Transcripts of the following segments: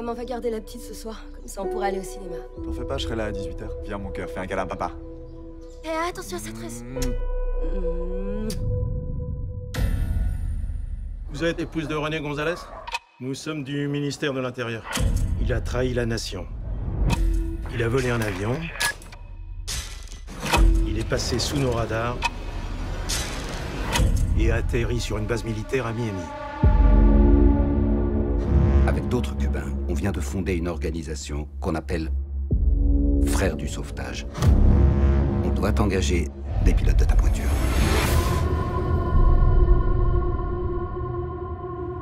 Maman va garder la petite ce soir, comme ça on pourra aller au cinéma. T'en fais pas, je serai là à 18 h. Viens mon cœur, fais un câlin à papa. Eh, attention à cette tresse. Vous êtes épouse de René Gonzalez? Nous sommes du ministère de l'Intérieur. Il a trahi la nation. Il a volé un avion. Il est passé sous nos radars et a atterri sur une base militaire à Miami. Avec d'autres Cubains, on vient de fonder une organisation qu'on appelle Frères du sauvetage. On doit engager des pilotes de ta pointure.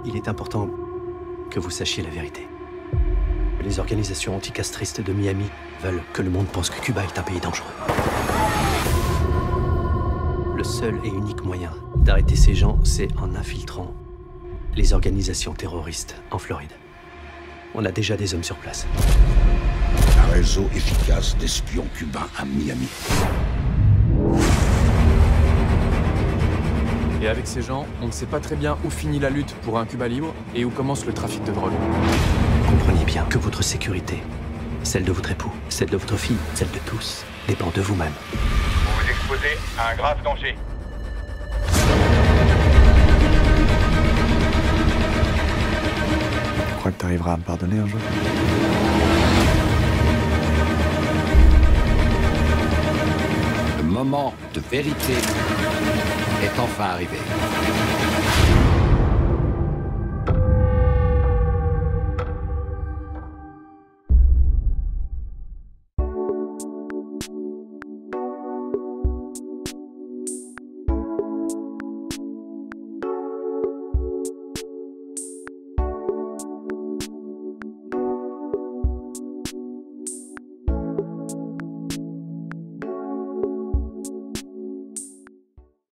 Il est important que vous sachiez la vérité. Les organisations anticastristes de Miami veulent que le monde pense que Cuba est un pays dangereux. Le seul et unique moyen d'arrêter ces gens, c'est en infiltrant les organisations terroristes en Floride. On a déjà des hommes sur place. Un réseau efficace d'espions cubains à Miami. Et avec ces gens, on ne sait pas très bien où finit la lutte pour un Cuba libre et où commence le trafic de drogue. Comprenez bien que votre sécurité, celle de votre époux, celle de votre fille, celle de tous, dépend de vous-même. Vous vous exposez à un grave danger. Je crois que tu arriveras à me pardonner un jour. Le moment de vérité est enfin arrivé.